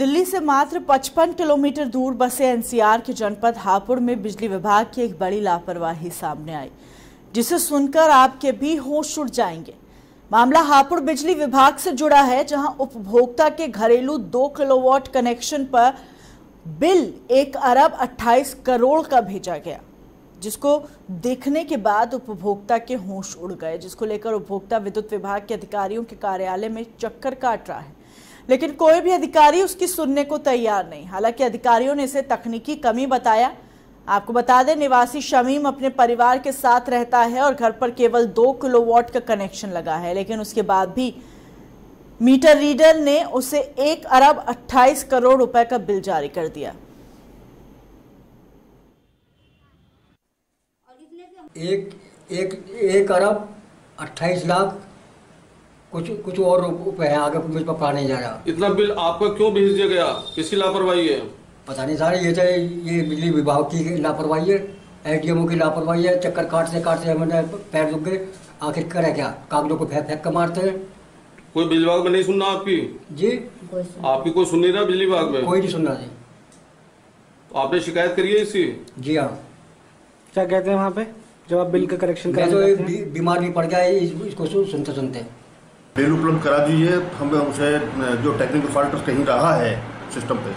दिल्ली से मात्र 55 किलोमीटर दूर बसे एनसीआर के जनपद हापुड़ में बिजली विभाग की एक बड़ी लापरवाही सामने आई, जिसे सुनकर आपके भी होश उड़ जाएंगे। मामला हापुड़ बिजली विभाग से जुड़ा है, जहां उपभोक्ता के घरेलू 2 किलोवाट कनेक्शन पर बिल 1 अरब 28 करोड़ का भेजा गया, जिसको देखने के बाद उपभोक्ता के होश उड़ गए, जिसको लेकर उपभोक्ता विद्युत विभाग के अधिकारियों के कार्यालय में चक्कर काट रहा है, लेकिन कोई भी अधिकारी उसकी सुनने को तैयार नहीं। हालांकि अधिकारियों ने इसे तकनीकी कमी बताया। आपको बता दें, निवासी शमीम अपने परिवार के साथ रहता है और घर पर केवल 2 किलोवाट का कनेक्शन लगा है, लेकिन उसके बाद भी मीटर रीडर ने उसे 1 अरब 28 करोड़ रुपए का बिल जारी कर दिया। 1 अरब 28 लाख कुछ और रुपए है, आगे मुझे पता नहीं जा रहा। इतना बिल आपका क्यों भेज दिया गया? किसकी लापरवाही है? पता नहीं सर, ये बिजली विभाग की लापरवाही है, एडीएमओ की लापरवाही है। चक्कर काटते हमारे पैर दुख गए। आखिर करे क्या? कागजों को फेंक के मारते हैं। कोई बिजली विभाग में नहीं सुनना आपकी जी? आपकी कोई सुन नहीं रहा? बिजली विभाग में कोई नहीं सुन रहा जी। तो आपने शिकायत करी है इसकी? जी हाँ। क्या कहते हैं वहाँ पे जब आप बिल का करेक्शन कर रहे हो? बीमार भी पड़ गया इसको सुनते सुनते। बिल उपलब्ध करा दीजिए, हमें उसे जो टेक्निकल फॉल्ट कहीं रहा है सिस्टम पे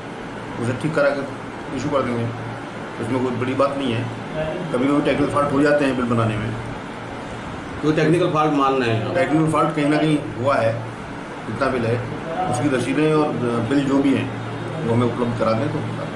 उसे ठीक करा कर इशू कर देंगे। उसमें कोई बड़ी बात नहीं है, कभी कभी टेक्निकल फॉल्ट हो जाते हैं बिल बनाने में। तो टेक्निकल फॉल्ट मानना है? टेक्निकल फॉल्ट कहीं ना कहीं हुआ है। जितना बिल है उसकी रसीदें और बिल जो भी हैं वो हमें उपलब्ध करा दें तो